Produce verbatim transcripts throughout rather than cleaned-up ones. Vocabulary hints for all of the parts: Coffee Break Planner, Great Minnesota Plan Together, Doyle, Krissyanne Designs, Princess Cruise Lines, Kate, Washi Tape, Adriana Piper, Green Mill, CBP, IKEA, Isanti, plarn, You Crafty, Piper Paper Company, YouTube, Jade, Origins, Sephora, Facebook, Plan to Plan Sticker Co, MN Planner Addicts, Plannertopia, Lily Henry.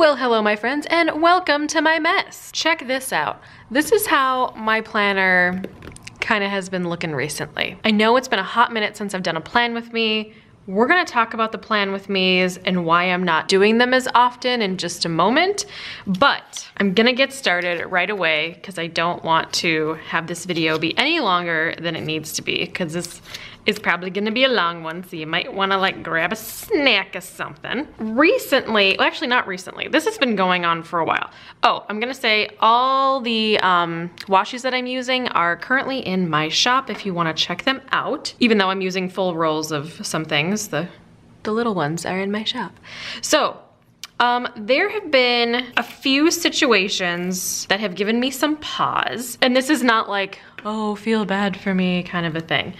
Well, hello my friends, and welcome to my mess. Check this out. This is how my planner kind of has been looking recently. I know it's been a hot minute since I've done a plan with me. We're gonna talk about the plan with me's and why I'm not doing them as often in just a moment, but I'm gonna get started right away because I don't want to have this video be any longer than it needs to be, because this is probably gonna be a long one, so you might wanna like grab a snack or something. Recently, well, actually not recently, this has been going on for a while. Oh, I'm gonna say all the um, washes that I'm using are currently in my shop if you wanna check them out, even though I'm using full rolls of some things, the, the little ones are in my shop. So. Um, there have been a few situations that have given me some pause, and this is not like, oh, feel bad for me kind of a thing.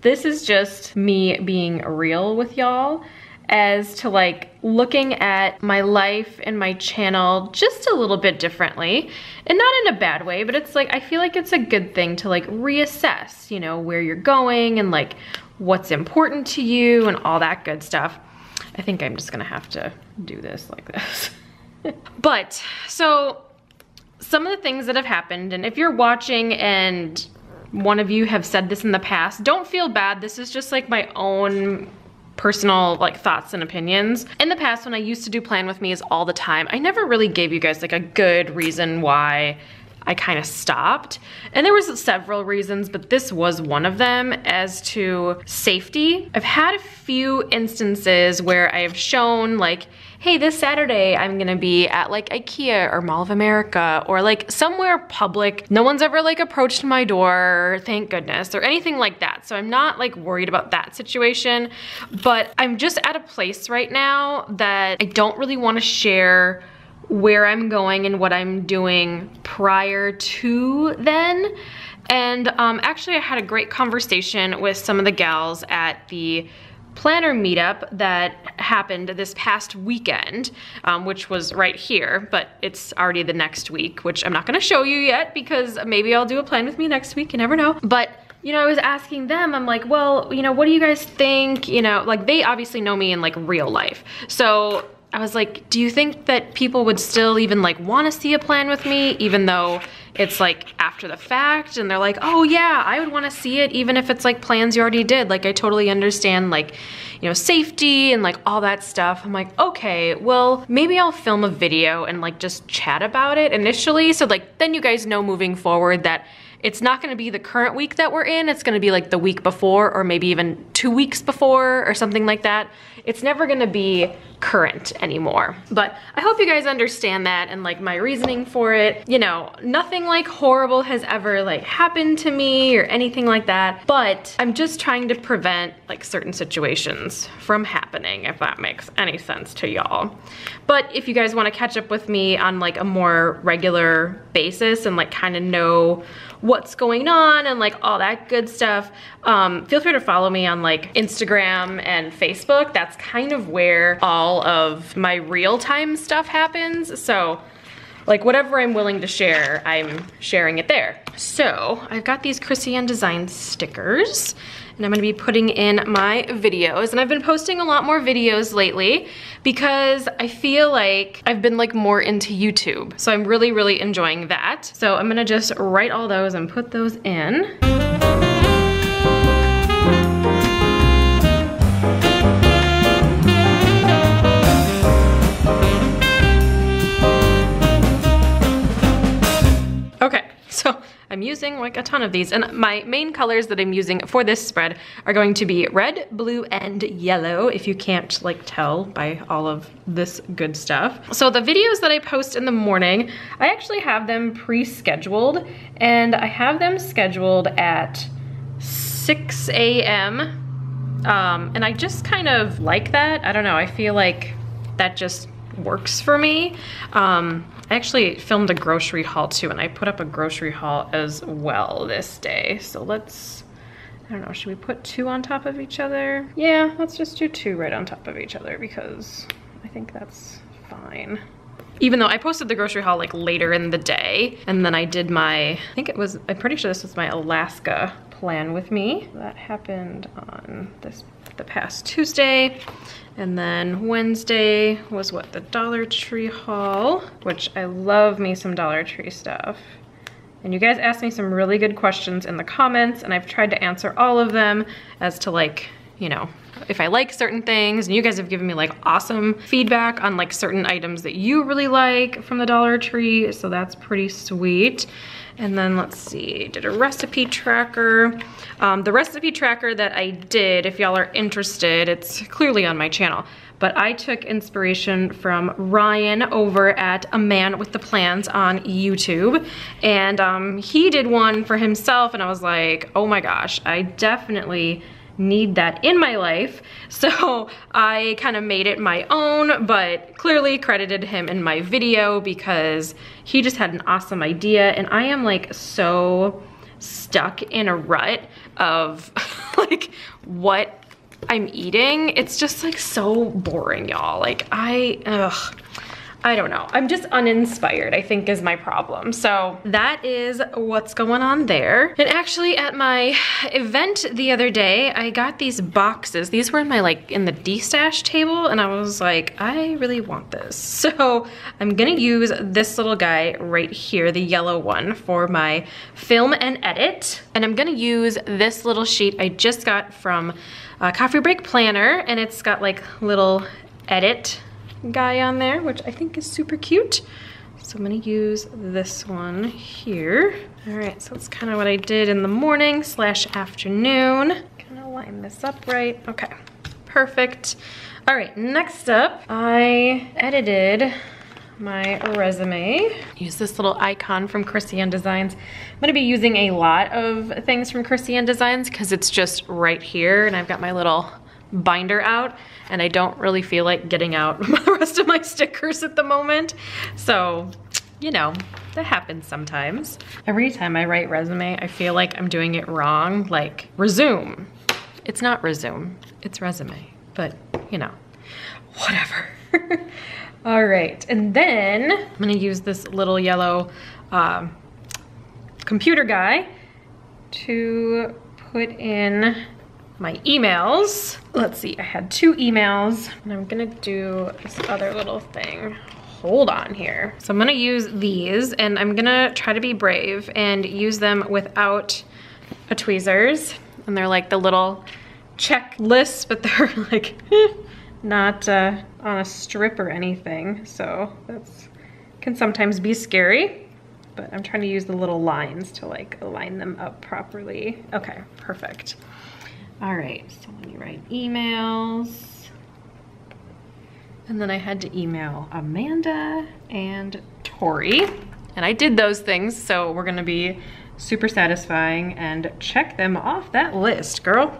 This is just me being real with y'all as to like looking at my life and my channel just a little bit differently, and not in a bad way, but it's like, I feel like it's a good thing to like reassess, you know, where you're going and like what's important to you and all that good stuff. I think I'm just gonna have to do this like this. But, so, some of the things that have happened, and if you're watching and one of you have said this in the past, don't feel bad, this is just like my own personal like thoughts and opinions. In the past, when I used to do plan with me's all the time, I never really gave you guys like a good reason why I kind of stopped. And there was several reasons, but this was one of them as to safety. I've had a few instances where I have shown like, hey, this Saturday I'm gonna be at like IKEA or Mall of America or like somewhere public. No one's ever like approached my door, thank goodness, or anything like that. So I'm not like worried about that situation, but I'm just at a place right now that I don't really wanna share where I'm going and what I'm doing prior to then. And um, actually I had a great conversation with some of the gals at the planner meetup that happened this past weekend, um, which was right here, but it's already the next week, which I'm not gonna show you yet because maybe I'll do a plan with me next week, you never know. But you know, I was asking them, I'm like, well, you know, what do you guys think? You know, like they obviously know me in like real life. So I was like, do you think that people would still even like wanna see a plan with me even though it's like after the fact? And they're like, oh yeah, I would wanna see it even if it's like plans you already did. Like I totally understand like, you know, safety and like all that stuff. I'm like, okay, well maybe I'll film a video and like just chat about it initially. So like then you guys know moving forward that it's not gonna be the current week that we're in, it's gonna be like the week before or maybe even two weeks before or something like that. It's never gonna be current anymore. But I hope you guys understand that and like my reasoning for it. You know, nothing like horrible has ever like happened to me or anything like that, but I'm just trying to prevent like certain situations from happening, if that makes any sense to y'all. But if you guys wanna catch up with me on like a more regular basis and like kinda know what's going on and like all that good stuff, um, feel free to follow me on like Instagram and Facebook. That's kind of where all of my real-time stuff happens. So like whatever I'm willing to share, I'm sharing it there. So I've got these Krissyanne Designs stickers and I'm gonna be putting in my videos. And I've been posting a lot more videos lately because I feel like I've been like more into YouTube. So I'm really, really enjoying that. So I'm gonna just write all those and put those in. I'm using like a ton of these, and my main colors that I'm using for this spread are going to be red, blue, and yellow, if you can't like tell by all of this good stuff. So the videos that I post in the morning, I actually have them pre-scheduled, and I have them scheduled at six A M, um, and I just kind of like that. I don't know, I feel like that just works for me. Um, I actually filmed a grocery haul too, and I put up a grocery haul as well this day. So let's, I don't know, should we put two on top of each other? Yeah, let's just do two right on top of each other because I think that's fine. Even though I posted the grocery haul like later in the day, and then I did my, I think it was, I'm pretty sure this was my Alaska Plan with me. That happened on this the past Tuesday. And then Wednesday was what, the Dollar Tree haul, which I love me some Dollar Tree stuff. And you guys asked me some really good questions in the comments, and I've tried to answer all of them as to, like, you know, if I like certain things, and you guys have given me like awesome feedback on like certain items that you really like from the Dollar Tree, so that's pretty sweet. And then let's see, did a recipe tracker. Um, the recipe tracker that I did, if y'all are interested, it's clearly on my channel, but I took inspiration from Ryan over at A Man With The Plans on YouTube. And um, he did one for himself, and I was like, oh my gosh, I definitely need that in my life. So I kind of made it my own, but clearly credited him in my video because he just had an awesome idea. And I am like so stuck in a rut of like what I'm eating. It's just like so boring, y'all. Like I, ugh. I don't know. I'm just uninspired, I think, is my problem. So that is what's going on there. And actually at my event the other day, I got these boxes. These were in my, like, in the de-stash table, and I was like, I really want this. So I'm gonna use this little guy right here, the yellow one, for my film and edit. And I'm gonna use this little sheet I just got from uh, Coffee Break Planner, and it's got like little edit guy on there, which I think is super cute. So I'm gonna use this one here. All right, so that's kind of what I did in the morning slash afternoon. Kind of line this up right. Okay, perfect. All right, next up, I edited my resume. Use this little icon from Krissyanne Designs. I'm gonna be using a lot of things from Krissyanne Designs because it's just right here, and I've got my little binder out, and I don't really feel like getting out the rest of my stickers at the moment. So, you know, that happens sometimes. Every time I write resume, I feel like I'm doing it wrong. Like, resume. It's not resume, it's resume. But, you know, whatever. All right, and then I'm gonna use this little yellow um, computer guy to put in my emails. Let's see, I had two emails, and I'm gonna do this other little thing. Hold on here. So I'm gonna use these, and I'm gonna try to be brave and use them without a tweezers. And they're like the little checklists, but they're like not uh, on a strip or anything. So that's can sometimes be scary, but I'm trying to use the little lines to like align them up properly. Okay, perfect. All right, so let me write emails. And then I had to email Amanda and Tori. And I did those things, so we're gonna be super satisfying and check them off that list, girl.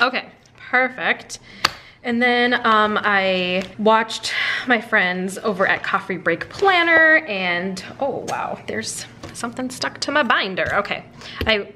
Okay, perfect. And then um, I watched my friends over at Coffee Break Planner, and oh wow, there's something stuck to my binder. Okay, I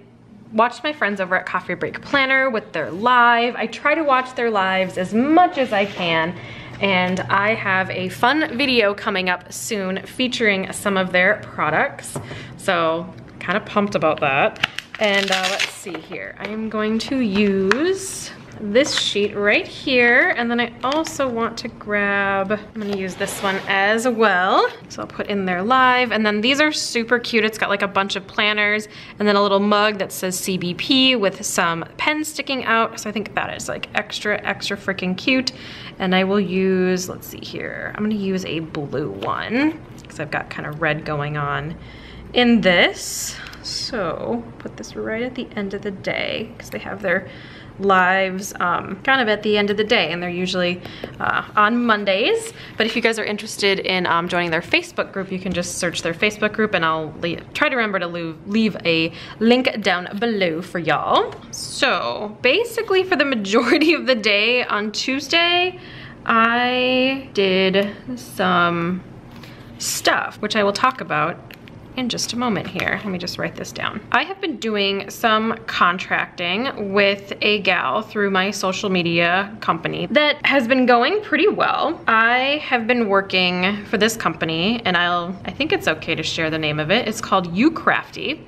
watched my friends over at Coffee Break Planner with their live. I try to watch their lives as much as I can, and I have a fun video coming up soon featuring some of their products. So kind of pumped about that. And uh, let's see here. I am going to use this sheet right here, and then I also want to grab, I'm gonna use this one as well. So I'll put in their live, and then these are super cute. It's got like a bunch of planners and then a little mug that says C B P with some pens sticking out. So I think that is like extra, extra freaking cute. And I will use, let's see here. I'm gonna use a blue one because I've got kind of red going on in this. So put this right at the end of the day because they have their lives um, kind of at the end of the day, and they're usually uh, on Mondays. But if you guys are interested in um, joining their Facebook group, you can just search their Facebook group, and I'll leave, try to remember to leave, leave a link down below for y'all. So basically for the majority of the day on Tuesday, I did some stuff, which I will talk about in just a moment here. Let me just write this down. I have been doing some contracting with a gal through my social media company that has been going pretty well. I have been working for this company, and I'll, I think it's okay to share the name of it. It's called You Crafty.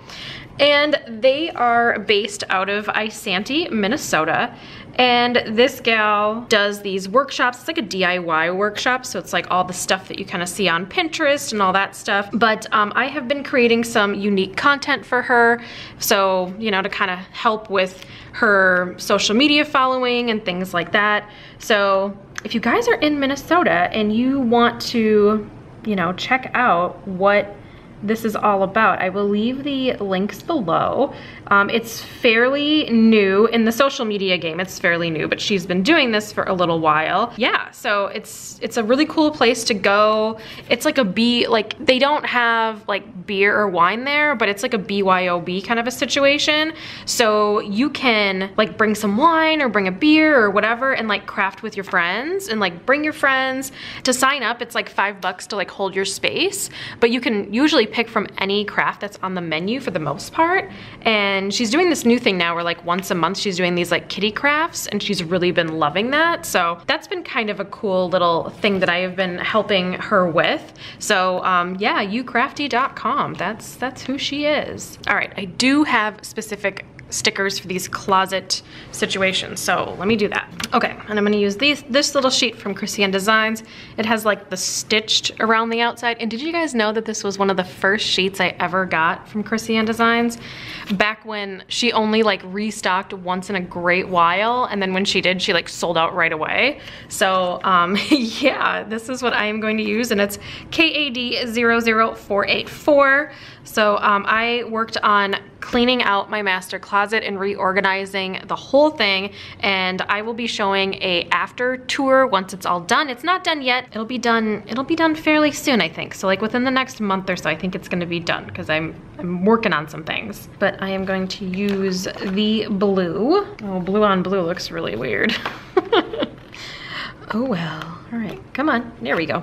and they are based out of Isanti, Minnesota. And this gal does these workshops. It's like a D I Y workshop, so it's like all the stuff that you kind of see on Pinterest and all that stuff. But um, I have been creating some unique content for her, so, you know, to kind of help with her social media following and things like that. So if you guys are in Minnesota and you want to, you know, check out what this is all about, I will leave the links below. Um, it's fairly new in the social media game. It's fairly new, but she's been doing this for a little while. Yeah, so it's it's a really cool place to go. It's like a B, like they don't have like beer or wine there, but it's like a B Y O B kind of a situation. So you can like bring some wine or bring a beer or whatever and like craft with your friends and like bring your friends. To sign up, it's like five bucks to like hold your space, but you can usually pick from any craft that's on the menu for the most part. And she's doing this new thing now where like once a month she's doing these like kitty crafts, and she's really been loving that. So that's been kind of a cool little thing that I have been helping her with. So um, yeah, you crafty dot com, that's, that's who she is. All right, I do have specific stickers for these closet situations, so let me do that. Okay, and I'm gonna use these this little sheet from Krissyanne Designs. It has like the stitched around the outside. And did you guys know that this was one of the first sheets I ever got from Krissyanne Designs, back when she only like restocked once in a great while, and then when she did, she like sold out right away. So um, yeah, this is what I am going to use, and it's K A D zero zero four eight four. So um, I worked on cleaning out my master closet and reorganizing the whole thing, and I will be showing a after tour once it's all done. It's not done yet. It'll be done, it'll be done fairly soon, I think. So like within the next month or so, I think it's gonna be done, because I'm, I'm working on some things. But I am going to use the blue. Oh, blue on blue looks really weird. Oh well, all right, come on, there we go.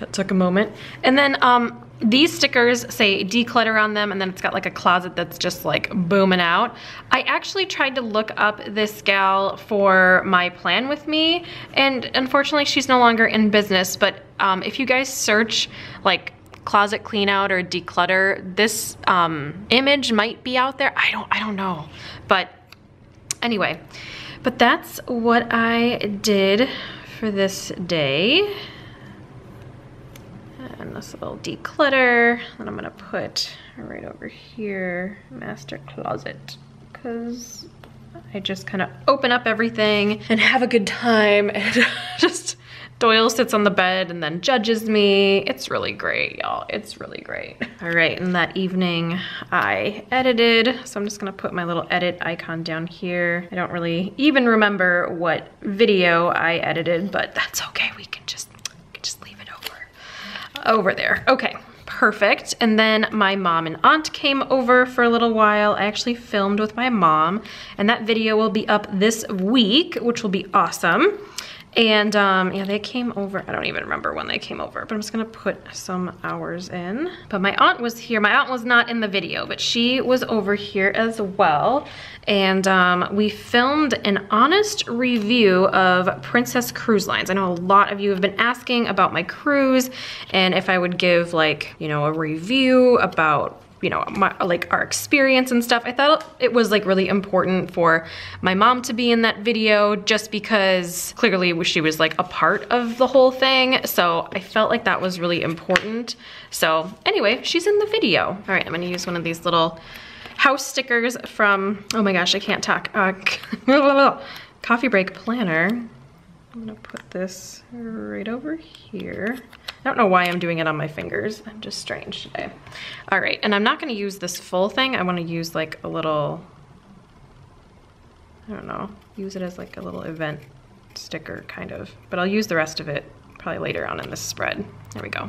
That took a moment. And then, um, these stickers say declutter on them, and then it's got like a closet that's just like booming out. I actually tried to look up this gal for my plan with me, and unfortunately she's no longer in business, but um, if you guys search like closet clean out or declutter, this um, image might be out there. I don't, I don't know, but anyway. But that's what I did for this day. And this little declutter that I'm gonna put right over here, master closet, because I just kind of open up everything and have a good time, and just Doyle sits on the bed and then judges me. It's really great, y'all. It's really great. All right, and that evening I edited, so I'm just gonna put my little edit icon down here. I don't really even remember what video I edited, but that's okay. We can just over there. Okay, perfect. And then my mom and aunt came over for a little while. I actually filmed with my mom, and that video will be up this week, which will be awesome. And um, yeah, they came over. I don't even remember when they came over, but I'm just gonna put some hours in. But my aunt was here. My aunt was not in the video, but she was over here as well. And um, we filmed an honest review of Princess Cruise Lines. I know a lot of you have been asking about my cruise and if I would give like, you know, a review about, you know, my, like our experience and stuff. I thought it was like really important for my mom to be in that video, just because clearly she was like a part of the whole thing. So I felt like that was really important. So anyway, she's in the video. All right, I'm gonna use one of these little house stickers from, oh my gosh, I can't talk. Uh, Coffee Break Planner. I'm gonna put this right over here. I don't know why I'm doing it on my fingers. I'm just strange today. All right, and I'm not gonna use this full thing. I wanna use like a little, I don't know, use it as like a little event sticker kind of, but I'll use the rest of it probably later on in this spread. There we go.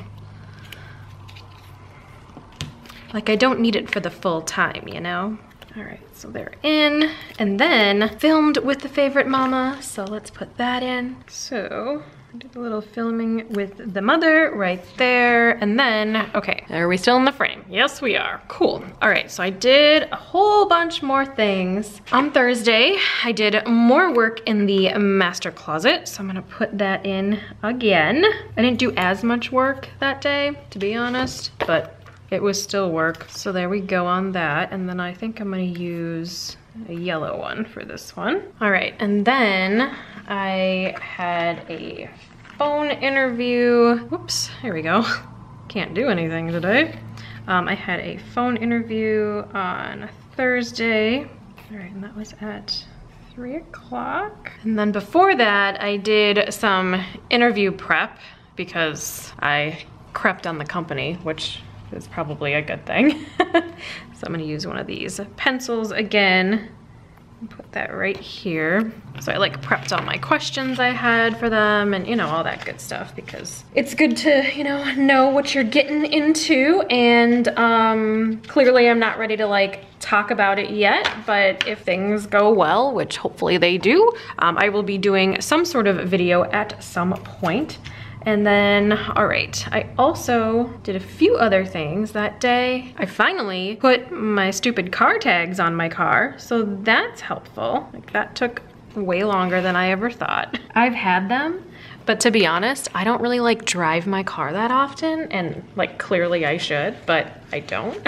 Like I don't need it for the full time, you know? All right, so they're in, and then filmed with the favorite mama, so let's put that in. So I did a little filming with the mother right there, and then, okay, are we still in the frame? Yes, we are. Cool. All right, so I did a whole bunch more things. On Thursday, I did more work in the master closet, so I'm gonna put that in again. I didn't do as much work that day, to be honest, but it was still work. So there we go on that. And then I think I'm going to use a yellow one for this one. All right, and then I had a phone interview. Whoops, here we go. Can't do anything today. Um, I had a phone interview on Thursday. All right, and that was at three o'clock. And then before that, I did some interview prep because I crept on the company, which is probably a good thing. So I'm gonna use one of these pencils again and put that right here. So I like prepped all my questions I had for them and, you know, all that good stuff, because it's good to, you know, know what you're getting into. And um, clearly I'm not ready to like talk about it yet, but if things go well, which hopefully they do, um, I will be doing some sort of video at some point. And then, all right, I also did a few other things that day. I finally put my stupid car tags on my car, so that's helpful. Like, that took way longer than I ever thought. I've had them, but to be honest, I don't really like drive my car that often, and like clearly I should, but I don't.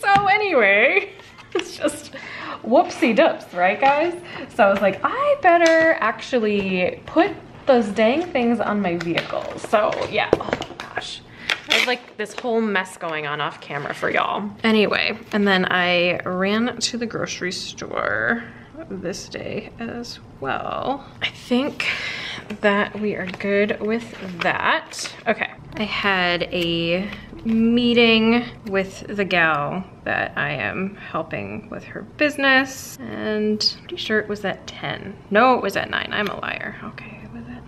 So anyway, it's just whoopsie doops, right guys? So I was like, I better actually put those dang things on my vehicle. So yeah, oh my gosh. There's like this whole mess going on off camera for y'all. Anyway, and then I ran to the grocery store this day as well. I think that we are good with that. Okay, I had a meeting with the gal that I am helping with her business, and I'm pretty sure it was at ten. No, it was at nine, I'm a liar. Okay.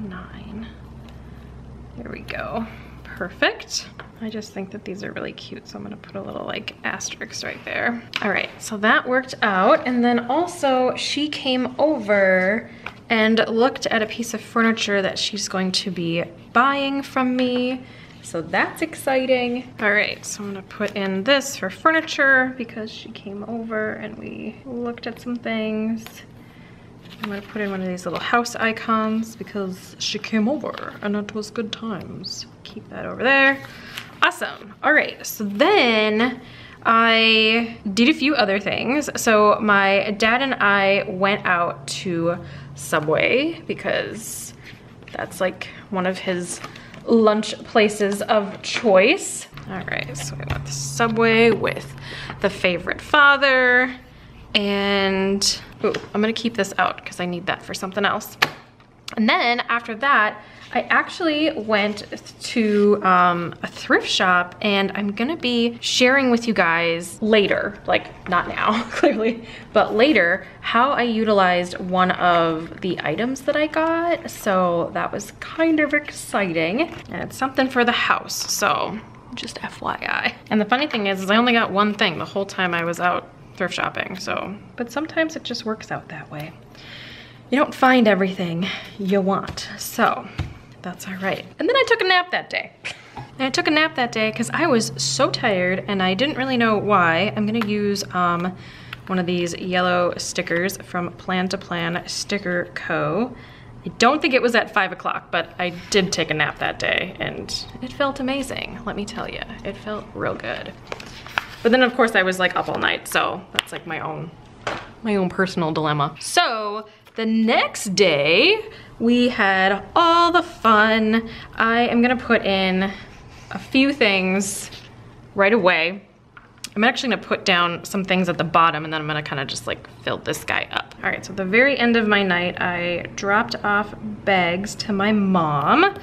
Nine. There we go. Perfect. I just think that these are really cute, so I'm gonna put a little like asterisk right there. All right, so that worked out. And then also she came over and looked at a piece of furniture that she's going to be buying from me. So that's exciting. All right, so I'm gonna put in this for furniture because she came over and we looked at some things. I'm gonna put in one of these little house icons because she came over and it was good times. Keep that over there. Awesome. All right, so then I did a few other things. So my dad and I went out to Subway because that's like one of his lunch places of choice. All right, so I went to Subway with the favorite father. And ooh, I'm gonna keep this out because I need that for something else. And then after that, I actually went to um, a thrift shop, and I'm gonna be sharing with you guys later, like not now, clearly, but later, how I utilized one of the items that I got. So that was kind of exciting. And it's something for the house, so just F Y I. And the funny thing is, is I only got one thing the whole time I was out thrift shopping, so. But sometimes it just works out that way. You don't find everything you want, so that's all right. And then I took a nap that day. And I took a nap that day because I was so tired and I didn't really know why. I'm gonna use um, one of these yellow stickers from Plan to Plan Sticker Co. I don't think it was at five o'clock, but I did take a nap that day and it felt amazing, let me tell you. It felt real good. But then of course I was like up all night, so that's like my own, my own personal dilemma. So the next day we had all the fun. I am gonna put in a few things right away. I'm actually gonna put down some things at the bottom and then I'm gonna kinda just like fill this guy up. All right, so at the very end of my night, I dropped off bags to my mom.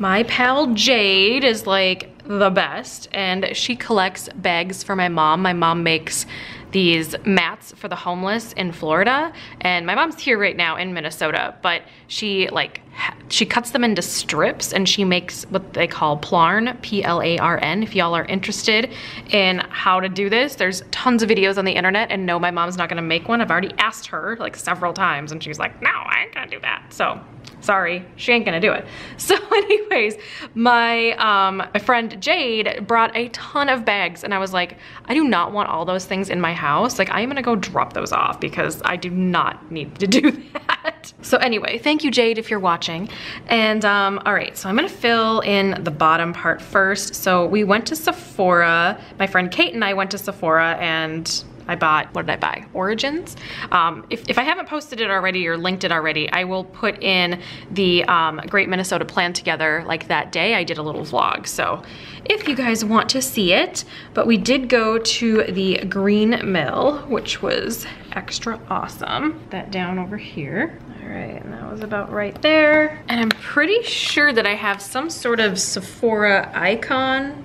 My pal Jade is like the best, and she collects bags for my mom. My mom makes these mats for the homeless in Florida, and my mom's here right now in Minnesota, but she like she cuts them into strips and she makes what they call plarn, P L A R N. If y'all are interested in how to do this, there's tons of videos on the internet, and no, my mom's not gonna make one. I've already asked her like several times and she's like, no, I ain't gonna do that. So Sorry, she ain't gonna do it. So anyways, my um, friend Jade brought a ton of bags and I was like, I do not want all those things in my house. Like, I am gonna go drop those off because I do not need to do that. So anyway, thank you, Jade, if you're watching. And um, all right, so I'm gonna fill in the bottom part first. So we went to Sephora. My friend Kate and I went to Sephora and I bought, what did I buy? Origins. Um, if, if I haven't posted it already or linked it already, I will put in the um, Great Minnesota Plan Together, like that day I did a little vlog. So if you guys want to see it, but we did go to the Green Mill, which was extra awesome. Put that down over here. All right, and that was about right there. And I'm pretty sure that I have some sort of Sephora icon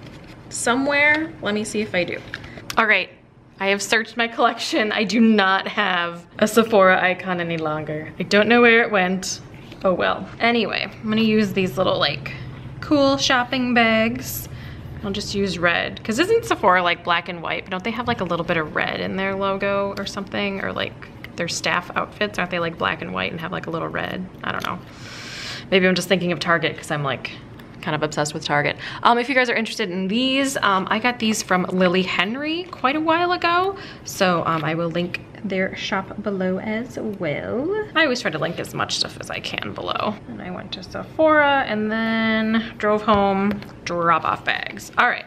somewhere. Let me see if I do. All right. I have searched my collection. I do not have a Sephora icon any longer. I don't know where it went. Oh well. Anyway, I'm gonna use these little like cool shopping bags. I'll just use red, because isn't Sephora like black and white? But don't they have like a little bit of red in their logo or something? Or like their staff outfits? Aren't they like black and white and have like a little red? I don't know. Maybe I'm just thinking of Target because I'm like kind of obsessed with Target. Um, if you guys are interested in these, um, I got these from Lily Henry quite a while ago. So um, I will link their shop below as well. I always try to link as much stuff as I can below. And I went to Sephora and then drove home, drop off bags. All right,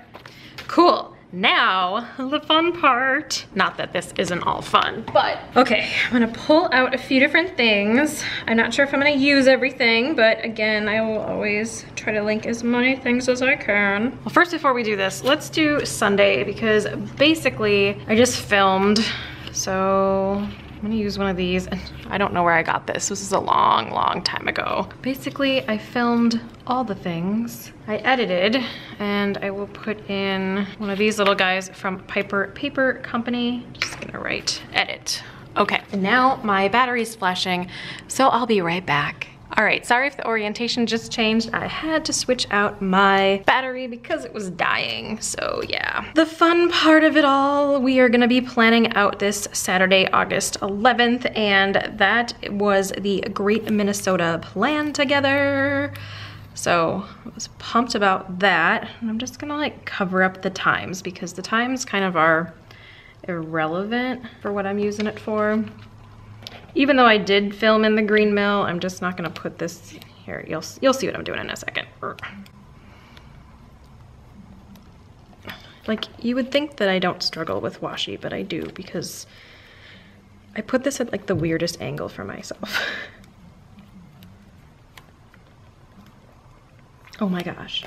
cool. Now, the fun part. Not that this isn't all fun, but okay, I'm gonna pull out a few different things. I'm not sure if I'm gonna use everything, but again, I will always try to link as many things as I can. Well, first, before we do this, let's do Sunday, because basically I just filmed, so I'm gonna use one of these, and I don't know where I got this. This is a long, long time ago. Basically, I filmed all the things. I edited, and I will put in one of these little guys from Piper Paper Company. Just gonna write, edit. Okay, and now my battery's flashing, so I'll be right back. All right, sorry if the orientation just changed. I had to switch out my battery because it was dying, so yeah. The fun part of it all, we are gonna be planning out this Saturday, August eleventh, and that was the Great Minnesota Plan Together. So I was pumped about that. And I'm just gonna like cover up the times because the times kind of are irrelevant for what I'm using it for. Even though I did film in the Green Mill, I'm just not gonna put this here. You'll, you'll see what I'm doing in a second. Like, you would think that I don't struggle with washi, but I do because I put this at like the weirdest angle for myself. Oh my gosh.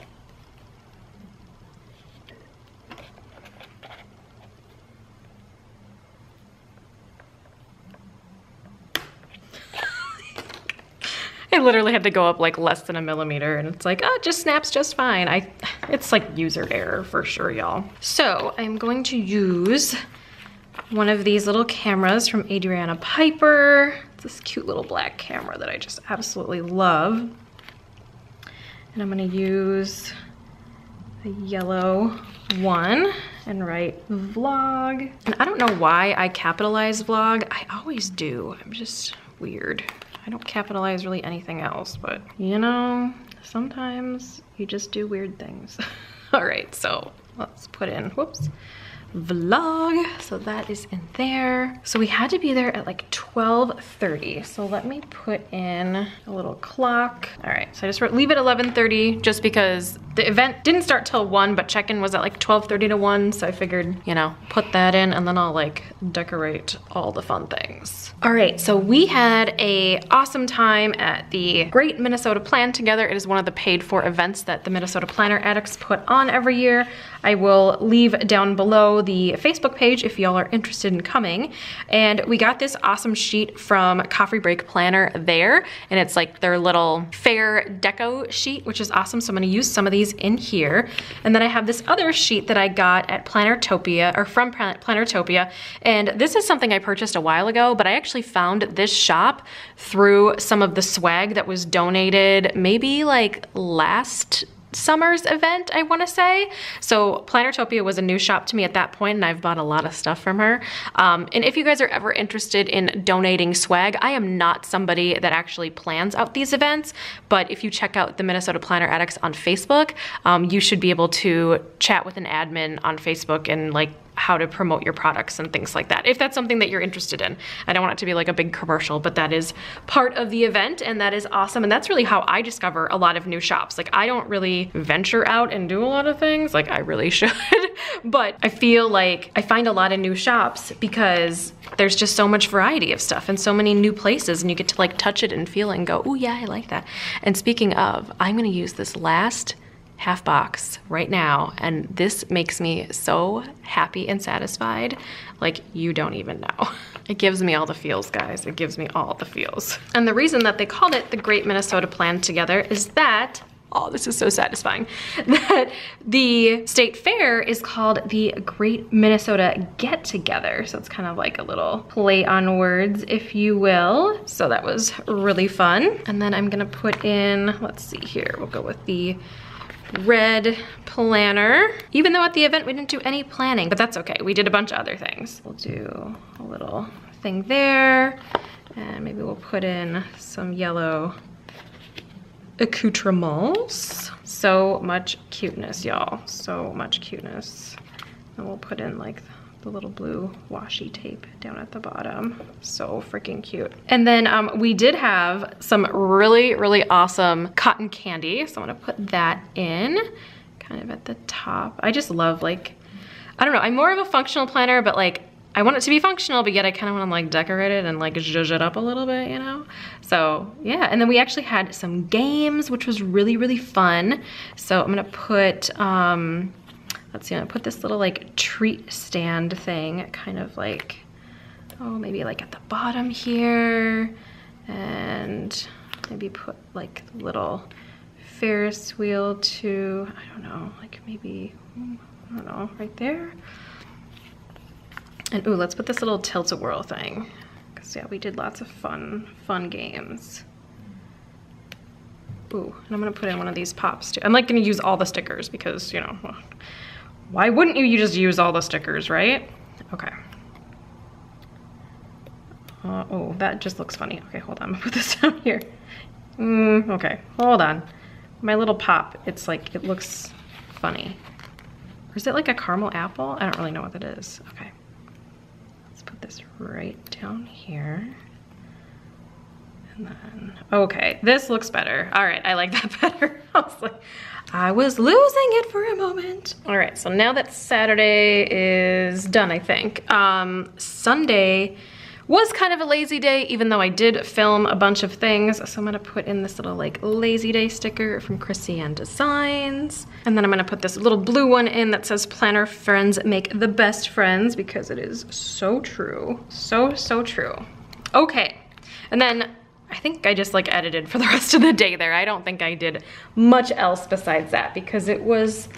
I literally had to go up like less than a millimeter and it's like, oh, it just snaps just fine. I, it's like user error for sure, y'all. So I'm going to use one of these little cameras from Adriana Piper. It's this cute little black camera that I just absolutely love. And I'm gonna use a yellow one and write vlog. And I don't know why I capitalize vlog. I always do, I'm just weird. I don't capitalize really anything else, but you know, sometimes you just do weird things. All right, so let's put in, whoops, vlog. So that is in there. So we had to be there at like twelve thirty. So let me put in a little clock. All right, so I just wrote leave at eleven thirty just because the event didn't start till one, but check-in was at like twelve thirty to one. So I figured, you know, put that in and then I'll like decorate all the fun things. All right, so we had a awesome time at the Great Minnesota Plan Together. It is one of the paid for events that the Minnesota Planner Addicts put on every year. I will leave down below the Facebook page if y'all are interested in coming. And we got this awesome sheet from Coffee Break Planner there. And it's like their little fair deco sheet, which is awesome. So I'm gonna use some of these in here. And then I have this other sheet that I got at Plannertopia, or from Plannertopia. And this is something I purchased a while ago, but I actually found this shop through some of the swag that was donated maybe like last summer's event, I want to say. So Plannertopia was a new shop to me at that point, and I've bought a lot of stuff from her. Um, and if you guys are ever interested in donating swag, I am not somebody that actually plans out these events, but if you check out the Minnesota Planner Addicts on Facebook, um, you should be able to chat with an admin on Facebook and like how to promote your products and things like that, if that's something that you're interested in. I don't want it to be like a big commercial, but that is part of the event, and that is awesome. And that's really how I discover a lot of new shops. Like, I don't really venture out and do a lot of things, like I really should, but I feel like I find a lot of new shops because there's just so much variety of stuff and so many new places, and you get to like touch it and feel it and go, oh yeah, I like that. And speaking of, I'm gonna use this last half box right now, and this makes me so happy and satisfied, like you don't even know. It gives me all the feels, guys. It gives me all the feels. And the reason that they called it the Great Minnesota Plan Together is that, oh, this is so satisfying, that the state fair is called the Great Minnesota Get Together. So it's kind of like a little play on words, if you will. So that was really fun. And then I'm gonna put in, let's see here, we'll go with the red planner. Even though at the event we didn't do any planning, but that's okay. We did a bunch of other things. We'll do a little thing there, and maybe we'll put in some yellow accoutrements. So much cuteness, y'all. So much cuteness. And we'll put in like the little blue washi tape down at the bottom. So freaking cute. And then um, we did have some really, really awesome cotton candy. So I'm gonna put that in kind of at the top. I just love, like, I don't know, I'm more of a functional planner, but like, I want it to be functional, but yet I kind of want to like decorate it and like zhuzh it up a little bit, you know? So yeah, and then we actually had some games, which was really, really fun. So I'm gonna put, um, let's see, I'm gonna put this little like treat stand thing kind of like, oh, maybe like at the bottom here, and maybe put like a little Ferris wheel to, I don't know, like maybe, I don't know, right there. And ooh, let's put this little tilt-a-whirl thing, because yeah, we did lots of fun, fun games. Ooh, and I'm gonna put in one of these pops too. I'm like gonna use all the stickers because, you know, well, why wouldn't you? You just use all the stickers, right? Okay. Uh, oh, that just looks funny. Okay, hold on. I'm gonna put this down here. Mm, okay, hold on. My little pop, it's like, it looks funny. Or is it like a caramel apple? I don't really know what that is. Okay. Let's put this right down here. And then, okay, this looks better. All right, I like that better. I was like, I was losing it for a moment. All right, so now that Saturday is done, I think. Um, Sunday was kind of a lazy day, even though I did film a bunch of things. So I'm gonna put in this little like lazy day sticker from Krissyanne Designs. And then I'm gonna put this little blue one in that says planner friends make the best friends, because it is so true. So, so true. Okay, and then I think I just like edited for the rest of the day there. I don't think I did much else besides that, because it was,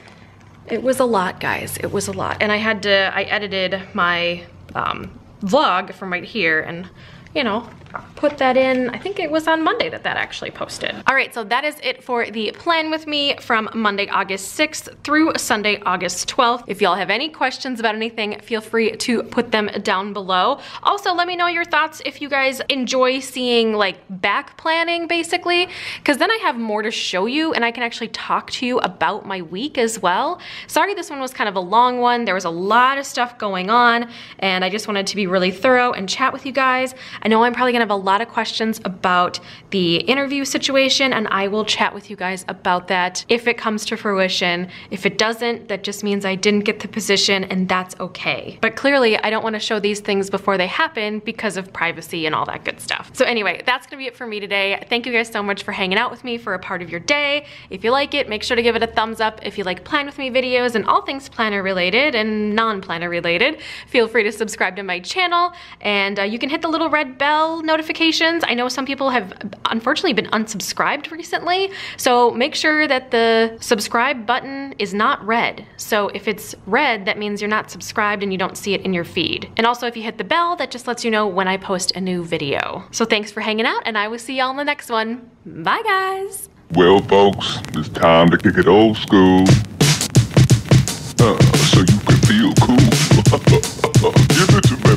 it was a lot, guys. It was a lot. And I had to, I edited my um, vlog from right here and, you know, put that in. I think it was on Monday that that actually posted. All right, so that is it for the plan with me from Monday, August sixth through Sunday, August twelfth. If y'all have any questions about anything, feel free to put them down below. Also, let me know your thoughts if you guys enjoy seeing like back planning, basically, because then I have more to show you and I can actually talk to you about my week as well. Sorry, this one was kind of a long one. There was a lot of stuff going on and I just wanted to be really thorough and chat with you guys. I know I'm probably gonna have a lot of questions about the interview situation, and I will chat with you guys about that if it comes to fruition. If it doesn't, that just means I didn't get the position, and that's okay. But clearly I don't want to show these things before they happen because of privacy and all that good stuff. So anyway, that's gonna be it for me today. Thank you guys so much for hanging out with me for a part of your day. If you like it, make sure to give it a thumbs up. If you like Plan With Me videos and all things planner related and non-planner related, feel free to subscribe to my channel, and uh, you can hit the little red bell notification notifications. I know some people have unfortunately been unsubscribed recently, so make sure that the subscribe button is not red. So if it's red, that means you're not subscribed and you don't see it in your feed. And also if you hit the bell, that just lets you know when I post a new video. So thanks for hanging out, and I will see y'all in the next one. Bye, guys. Well, folks, it's time to kick it old school. Uh, so you can feel cool. Give it to me,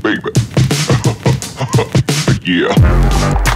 baby. Baby. Yeah.